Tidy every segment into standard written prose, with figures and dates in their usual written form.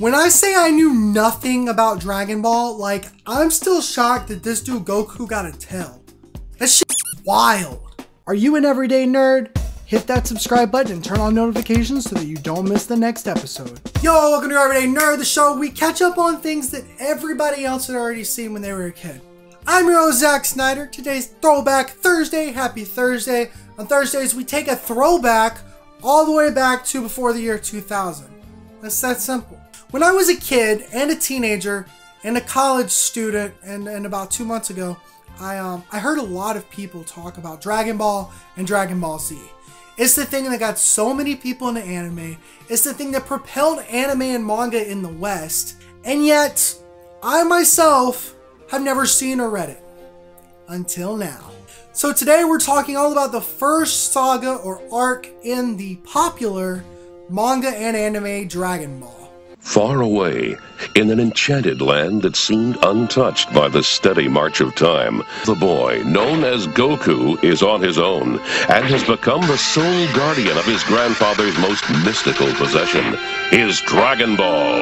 When I say I knew nothing about Dragon Ball, like, I'm still shocked that this dude Goku got a tail. That shit's wild. Are you an everyday nerd? Hit that subscribe button and turn on notifications so that you don't miss the next episode. Yo, welcome to Your Everyday Nerd, the show we catch up on things that everybody else had already seen when they were a kid. I'm your host, Zack Snyder. Today's Throwback Thursday. Happy Thursday. On Thursdays, we take a throwback all the way back to before the year 2000. That's that simple. When I was a kid and a teenager and a college student and about 2 months ago, I heard a lot of people talk about Dragon Ball and Dragon Ball Z. It's the thing that got so many people into anime. It's the thing that propelled anime and manga in the West. And yet, I myself have never seen or read it. Until now. So today we're talking all about the first saga or arc in the popular manga and anime Dragon Ball. Far away, in an enchanted land that seemed untouched by the steady march of time, the boy, known as Goku, is on his own and has become the sole guardian of his grandfather's most mystical possession, his Dragon Ball.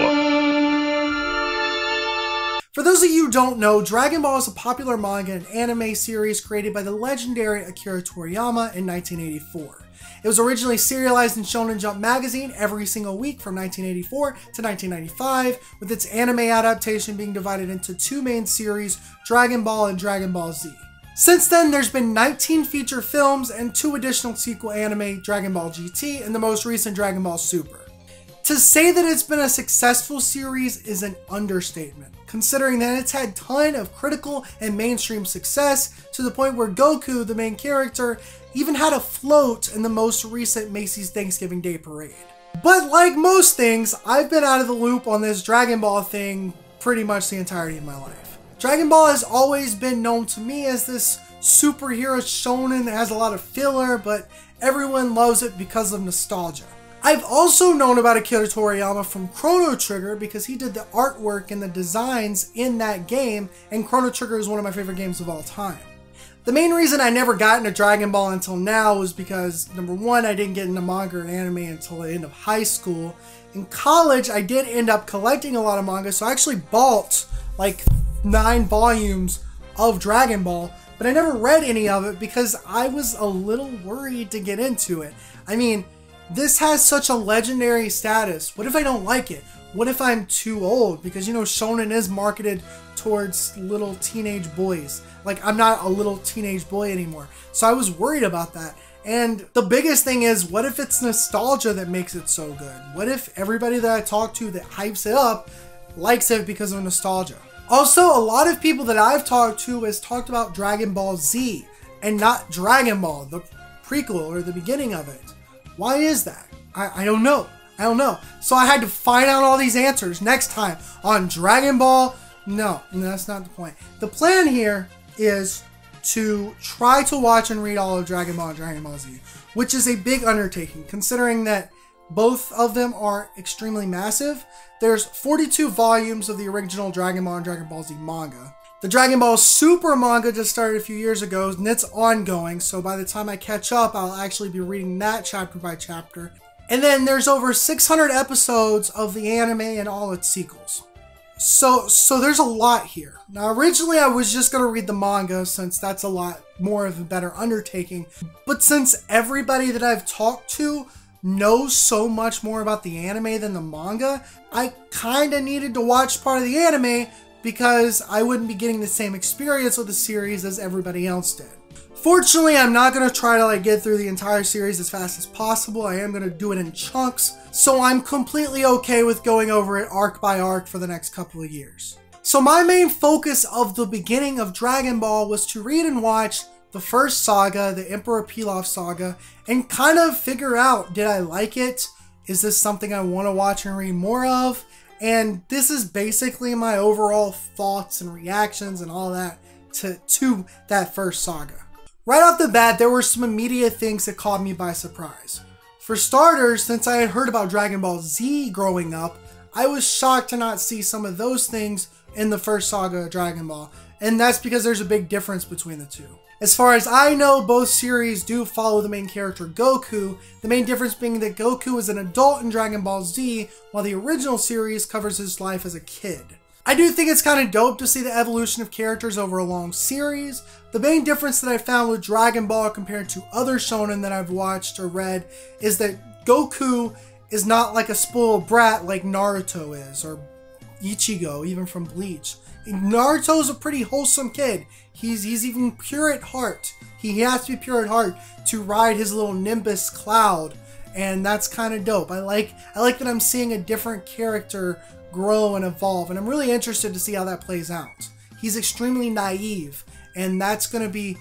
For those of you who don't know, Dragon Ball is a popular manga and anime series created by the legendary Akira Toriyama in 1984. It was originally serialized in Shonen Jump magazine every single week from 1984 to 1995, with its anime adaptation being divided into two main series, Dragon Ball and Dragon Ball Z. Since then, there's been 19 feature films and two additional sequel anime, Dragon Ball GT and the most recent Dragon Ball Super. To say that it's been a successful series is an understatement, considering that it's had a ton of critical and mainstream success to the point where Goku, the main character, even had a float in the most recent Macy's Thanksgiving Day Parade. But like most things, I've been out of the loop on this Dragon Ball thing pretty much the entirety of my life. Dragon Ball has always been known to me as this superhero shonen that has a lot of filler, but everyone loves it because of nostalgia. I've also known about Akira Toriyama from Chrono Trigger because he did the artwork and the designs in that game, and Chrono Trigger is one of my favorite games of all time. The main reason I never got into Dragon Ball until now was because, number one, I didn't get into manga and anime until the end of high school. In college, I did end up collecting a lot of manga, so I actually bought like 9 volumes of Dragon Ball, but I never read any of it because I was a little worried to get into it. I mean, this has such a legendary status. What if I don't like it? What if I'm too old? Because, you know, shonen is marketed towards little teenage boys. Like, I'm not a little teenage boy anymore. So I was worried about that. And the biggest thing is, what if it's nostalgia that makes it so good? What if everybody that I talk to that hypes it up likes it because of nostalgia? Also, a lot of people that I've talked to has talked about Dragon Ball Z and not Dragon Ball, the prequel or the beginning of it. Why is that? I don't know. I don't know. So I had to find out all these answers next time on Dragon Ball. No, that's not the point. The plan here is to try to watch and read all of Dragon Ball and Dragon Ball Z, which is a big undertaking considering that both of them are extremely massive. There's 42 volumes of the original Dragon Ball and Dragon Ball Z manga. The Dragon Ball Super manga just started a few years ago, and it's ongoing, so by the time I catch up, I'll actually be reading that chapter by chapter. And then there's over 600 episodes of the anime and all its sequels. So there's a lot here. Now, originally I was just going to read the manga, since that's a lot more of a better undertaking. But since everybody that I've talked to knows so much more about the anime than the manga, I kind of needed to watch part of the anime because I wouldn't be getting the same experience with the series as everybody else did. Fortunately, I'm not going to try to like get through the entire series as fast as possible. I am going to do it in chunks, so I'm completely okay with going over it arc by arc for the next couple of years. So my main focus of the beginning of Dragon Ball was to read and watch the first saga, the Emperor Pilaf saga, and kind of figure out, did I like it? Is this something I want to watch and read more of? And this is basically my overall thoughts and reactions and all that to that first saga. Right off the bat, there were some immediate things that caught me by surprise. For starters, since I had heard about Dragon Ball Z growing up, I was shocked to not see some of those things in the first saga of Dragon Ball, and that's because there's a big difference between the two. As far as I know, both series do follow the main character Goku, the main difference being that Goku is an adult in Dragon Ball Z, while the original series covers his life as a kid. I do think it's kind of dope to see the evolution of characters over a long series. The main difference that I found with Dragon Ball compared to other shonen that I've watched or read is that Goku is not like a spoiled brat like Naruto is, or Ichigo, even from Bleach. Naruto's a pretty wholesome kid. He's even pure at heart. He has to be pure at heart to ride his little Nimbus cloud, and that's kind of dope. I like that I'm seeing a different character grow and evolve, and I'm really interested to see how that plays out. He's extremely naive, and that's gonna be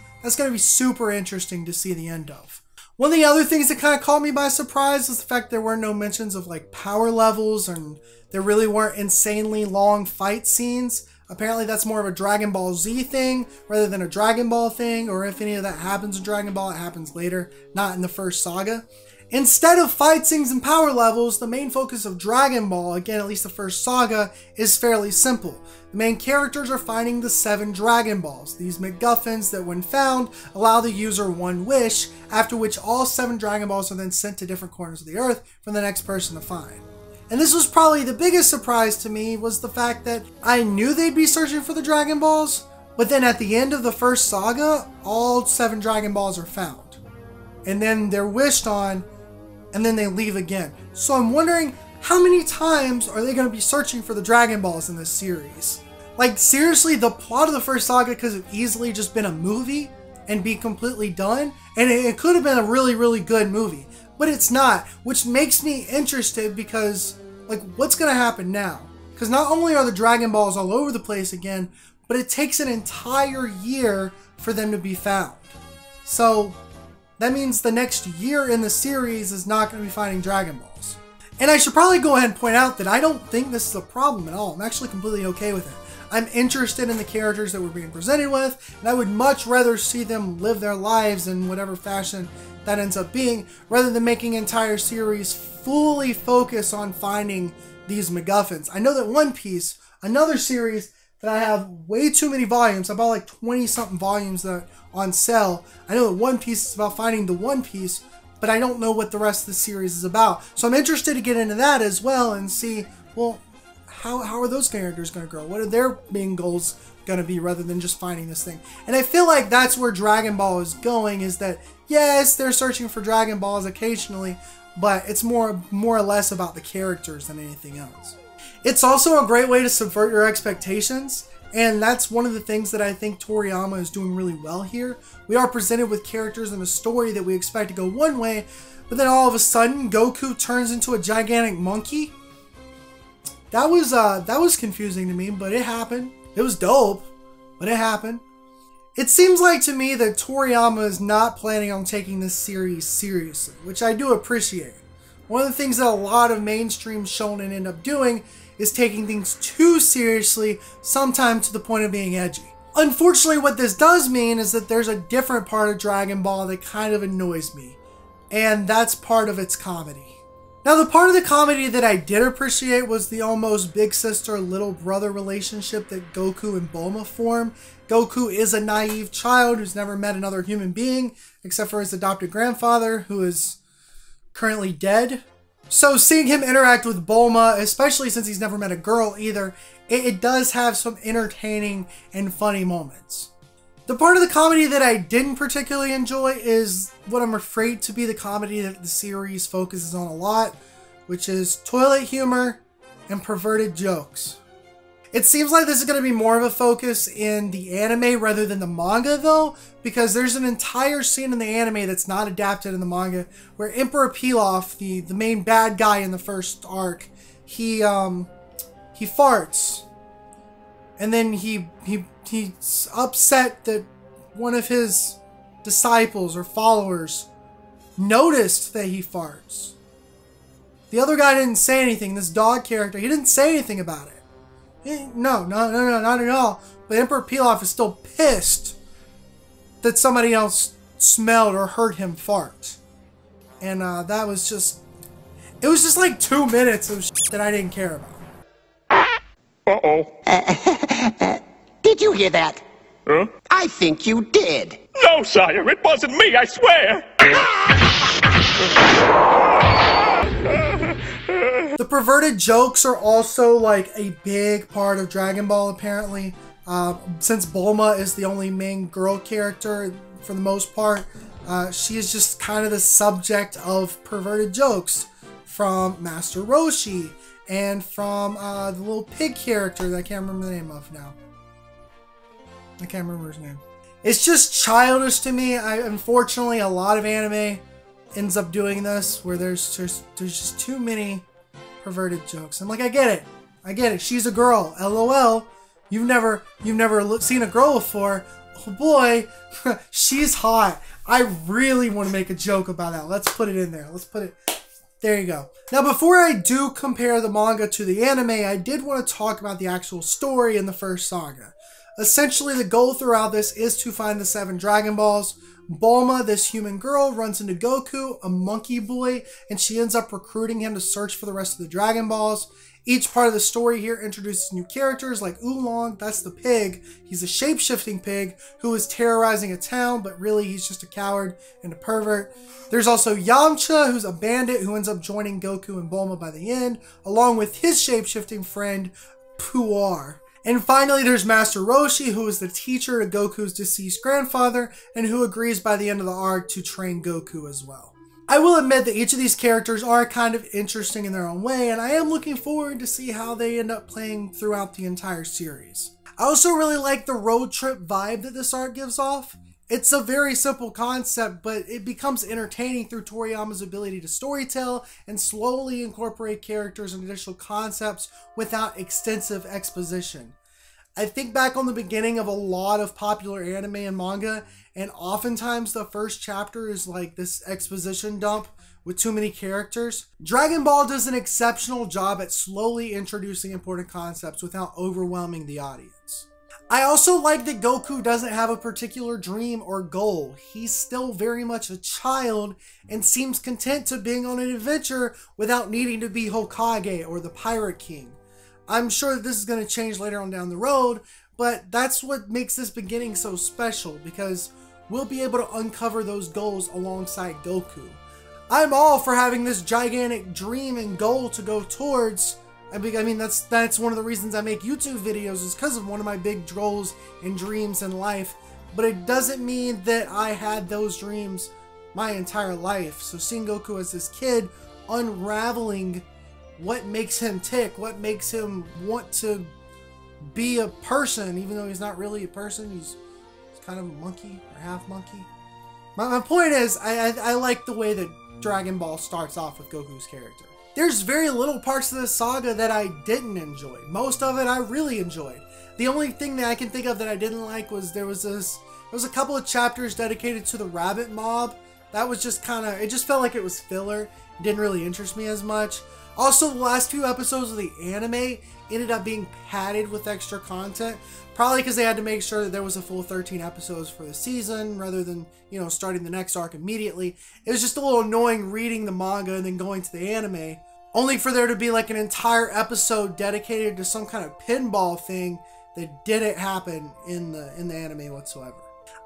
super interesting to see the end of. One of the other things that kind of caught me by surprise is the fact there were no mentions of like power levels, and there really weren't insanely long fight scenes. Apparently that's more of a Dragon Ball Z thing rather than a Dragon Ball thing, or if any of that happens in Dragon Ball, it happens later, not in the first saga. Instead of fight scenes and power levels, the main focus of Dragon Ball, again at least the first saga, is fairly simple. The main characters are finding the 7 Dragon Balls, these MacGuffins that when found allow the user one wish, after which all 7 Dragon Balls are then sent to different corners of the earth for the next person to find. And this was probably the biggest surprise to me, was the fact that I knew they'd be searching for the Dragon Balls, but then at the end of the first saga, all 7 Dragon Balls are found. And then they're wished on, and then they leave again. So I'm wondering, how many times are they going to be searching for the Dragon Balls in this series? Like seriously, the plot of the first saga could have easily just been a movie and be completely done. And it could have been a really, really good movie, but it's not, which makes me interested because like, what's going to happen now? Because not only are the Dragon Balls all over the place again, but it takes an entire year for them to be found. So that means the next year in the series is not going to be finding Dragon Balls. And I should probably go ahead and point out that I don't think this is a problem at all. I'm actually completely okay with it. I'm interested in the characters that we're being presented with, and I would much rather see them live their lives in whatever fashion that ends up being, rather than making entire series fully focus on finding these MacGuffins. I know that One Piece, another series that I have way too many volumes, I bought like 20-something volumes that are on sale. I know that One Piece is about finding the One Piece, but I don't know what the rest of the series is about. So I'm interested to get into that as well and see, well, how are those characters going to grow? What are their main goals going to be rather than just finding this thing? And I feel like that's where Dragon Ball is going, is that, yes, they're searching for Dragon Balls occasionally, but it's more or less about the characters than anything else. It's also a great way to subvert your expectations. And that's one of the things that I think Toriyama is doing really well here. We are presented with characters in a story that we expect to go one way, but then all of a sudden Goku turns into a gigantic monkey. That was confusing to me, but it happened. It was dope, but it happened. It seems like to me that Toriyama is not planning on taking this series seriously, which I do appreciate. One of the things that a lot of mainstream shonen end up doing is taking things too seriously, sometimes to the point of being edgy. Unfortunately, what this does mean is that there's a different part of Dragon Ball that kind of annoys me, and that's part of its comedy. Now, the part of the comedy that I did appreciate was the almost big sister, little brother relationship that Goku and Bulma form. Goku is a naive child who's never met another human being, except for his adopted grandfather, who is currently dead. So seeing him interact with Bulma, especially since he's never met a girl either, it does have some entertaining and funny moments. The part of the comedy that I didn't particularly enjoy is what I'm afraid to be the comedy that the series focuses on a lot, which is toilet humor and perverted jokes. It seems like this is going to be more of a focus in the anime rather than the manga though, because there's an entire scene in the anime that's not adapted in the manga where Emperor Pilaf, the main bad guy in the first arc, he farts. And then he's upset that one of his disciples or followers noticed that he farts. The other guy didn't say anything, this dog character, he didn't say anything about it. No, not at all. But Emperor Pilaf is still pissed that somebody else smelled or heard him fart. And that was just... it was just like 2 minutes of shit that I didn't care about. Uh-oh. Did you hear that? Huh? I think you did. No, sire, it wasn't me, I swear. The perverted jokes are also like a big part of Dragon Ball, apparently. Since Bulma is the only main girl character for the most part, she is just kind of the subject of perverted jokes from Master Roshi and from the little pig character that I can't remember the name of now. I can't remember his name. It's just childish to me. Unfortunately, a lot of anime ends up doing this, where there's just too many perverted jokes. I'm like, I get it, I get it. She's a girl. LOL. You've never seen a girl before. Oh boy, she's hot. I really want to make a joke about that. Let's put it in there. Let's put it. There you go. Now, before I do compare the manga to the anime, I did want to talk about the actual story in the first saga. Essentially, the goal throughout this is to find the 7 Dragon Balls. Bulma, this human girl, runs into Goku, a monkey boy, and she ends up recruiting him to search for the rest of the Dragon Balls. Each part of the story here introduces new characters like Oolong, that's the pig. He's a shape-shifting pig who is terrorizing a town, but really he's just a coward and a pervert. There's also Yamcha, who's a bandit who ends up joining Goku and Bulma by the end, along with his shape-shifting friend, Puar. And finally, there's Master Roshi, who is the teacher to Goku's deceased grandfather, and who agrees by the end of the arc to train Goku as well. I will admit that each of these characters are kind of interesting in their own way, and I am looking forward to see how they end up playing throughout the entire series. I also really like the road trip vibe that this arc gives off. It's a very simple concept, but it becomes entertaining through Toriyama's ability to storytell and slowly incorporate characters and additional concepts without extensive exposition. I think back on the beginning of a lot of popular anime and manga, and oftentimes the first chapter is like this exposition dump with too many characters. Dragon Ball does an exceptional job at slowly introducing important concepts without overwhelming the audience. I also like that Goku doesn't have a particular dream or goal. He's still very much a child and seems content to being on an adventure without needing to be Hokage or the Pirate King. I'm sure that this is going to change later on down the road, but that's what makes this beginning so special, because we'll be able to uncover those goals alongside Goku. I'm all for having this gigantic dream and goal to go towards. I mean, that's one of the reasons I make YouTube videos, is because of one of my big goals and dreams in life. But it doesn't mean that I had those dreams my entire life. So seeing Goku as this kid unraveling what makes him tick, what makes him want to be a person, even though he's not really a person, he's kind of a monkey or half monkey. My point is, I like the way that Dragon Ball starts off with Goku's character. There's very little parts of this saga that I didn't enjoy. Most of it I really enjoyed. The only thing that I can think of that I didn't like was there was a couple of chapters dedicated to the rabbit mob. That was just kind of, it just felt like it was filler. It didn't really interest me as much. Also, the last few episodes of the anime ended up being padded with extra content, probably because they had to make sure that there was a full 13 episodes for the season rather than, you know, starting the next arc immediately. It was just a little annoying reading the manga and then going to the anime, only for there to be like an entire episode dedicated to some kind of pinball thing that didn't happen in the anime whatsoever.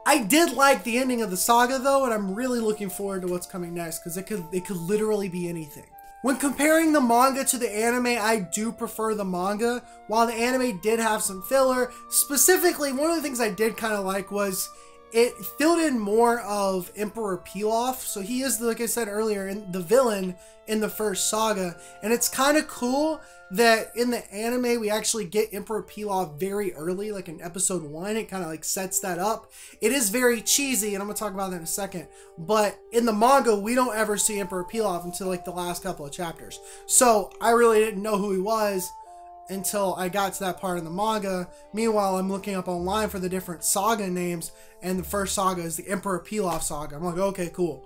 I did like the ending of the saga though, and I'm really looking forward to what's coming next, because it could literally be anything. When comparing the manga to the anime, I do prefer the manga. While the anime did have some filler, specifically one of the things I did kind of like was it filled in more of Emperor Pilaf. So he is, like I said earlier, the villain in the first saga. And it's kind of cool that in the anime, we actually get Emperor Pilaf very early, like in episode 1, it kind of like sets that up. It is very cheesy, and I'm gonna talk about that in a second. But in the manga, we don't ever see Emperor Pilaf until like the last couple of chapters. So I really didn't know who he was until I got to that part in the manga. Meanwhile, I'm looking up online for the different saga names, and the first saga is the Emperor Pilaf saga. I'm like, okay, cool.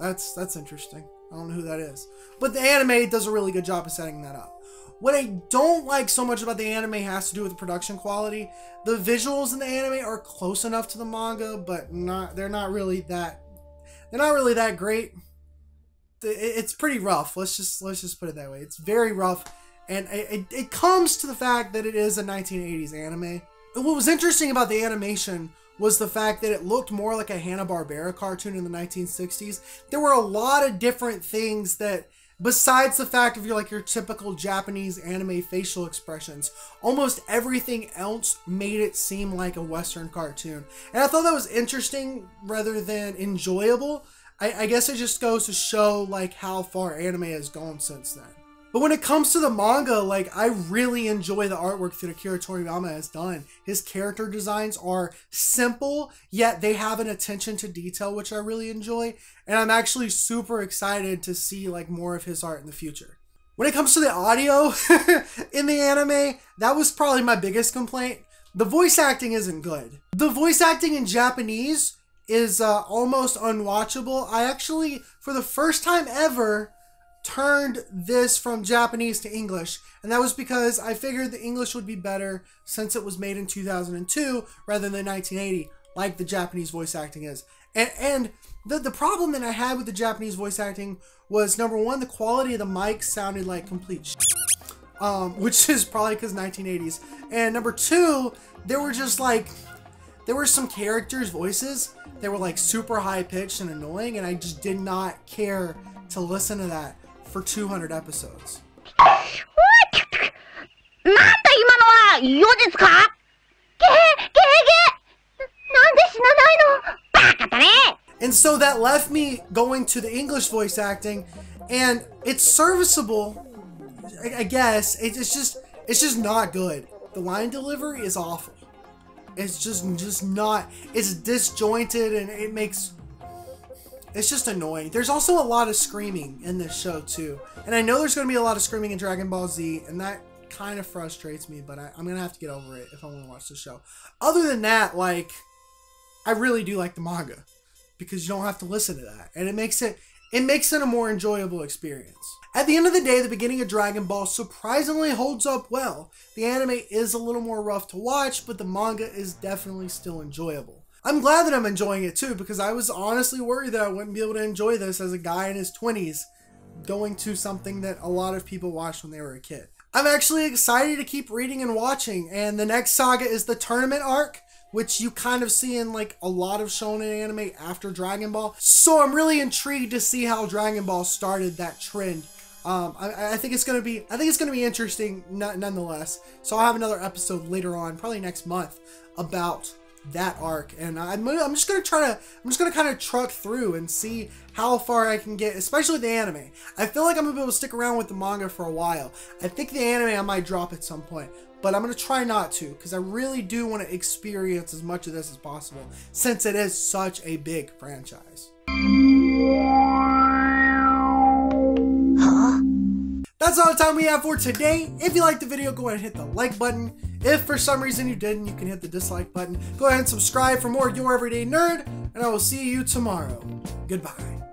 That's interesting. I don't know who that is. But the anime does a really good job of setting that up. What I don't like so much about the anime has to do with the production quality. The visuals in the anime are close enough to the manga, but they're not really that great. It's pretty rough. Let's just put it that way. It's very rough. And it comes to the fact that it is a 1980s anime. What was interesting about the animation was the fact that it looked more like a Hanna-Barbera cartoon in the 1960s. There were a lot of different things that, besides the fact of your typical Japanese anime facial expressions, almost everything else made it seem like a Western cartoon. And I thought that was interesting rather than enjoyable. I guess it just goes to show how far anime has gone since then. But when it comes to the manga, I really enjoy the artwork that Akira Toriyama has done. His character designs are simple, yet they have an attention to detail, which I really enjoy. And I'm actually super excited to see more of his art in the future. When it comes to the audio in the anime, that was probably my biggest complaint. The voice acting isn't good. The voice acting in Japanese is almost unwatchable. I actually, for the first time ever, turned this from Japanese to English, and that was because I figured the English would be better since it was made in 2002 rather than 1980 like the Japanese voice acting is. And the problem that I had with the Japanese voice acting was, number one, the quality of the mic sounded like complete which is probably because 1980s, and number two, there were just there were some characters' voices that were super high pitched and annoying, and I just did not care to listen to that for 200 episodes. What? And so that left me going to the English voice acting, and it's serviceable, I guess. It's just not good. The line delivery is awful. It's just not. It's disjointed, and it makes. It's just annoying. There's also a lot of screaming in this show too. And I know there's going to be a lot of screaming in Dragon Ball Z, and that kind of frustrates me, but I'm going to have to get over it if I want to watch the show. Other than that, I really do like the manga because you don't have to listen to that. And it makes it a more enjoyable experience. At the end of the day, the beginning of Dragon Ball surprisingly holds up well. The anime is a little more rough to watch, but the manga is definitely still enjoyable. I'm glad that I'm enjoying it too, because I was honestly worried that I wouldn't be able to enjoy this as a guy in his 20s going to something that a lot of people watched when they were a kid. I'm actually excited to keep reading and watching, and the next saga is the tournament arc, which you kind of see in a lot of shonen anime after Dragon Ball. So I'm really intrigued to see how Dragon Ball started that trend. I think it's gonna be interesting nonetheless. So I'll have another episode later on, probably next month, about that arc, and I'm just gonna kind of truck through and see how far I can get, especially with the anime. I feel like I'm gonna be able to stick around with the manga for a while. I think the anime I might drop at some point, but I'm gonna try not to, because I really do want to experience as much of this as possible since it is such a big franchise. That's all the time we have for today. If you liked the video, go ahead and hit the like button. If for some reason you didn't, you can hit the dislike button. Go ahead and subscribe for more Your Everyday Nerd, and I will see you tomorrow. Goodbye.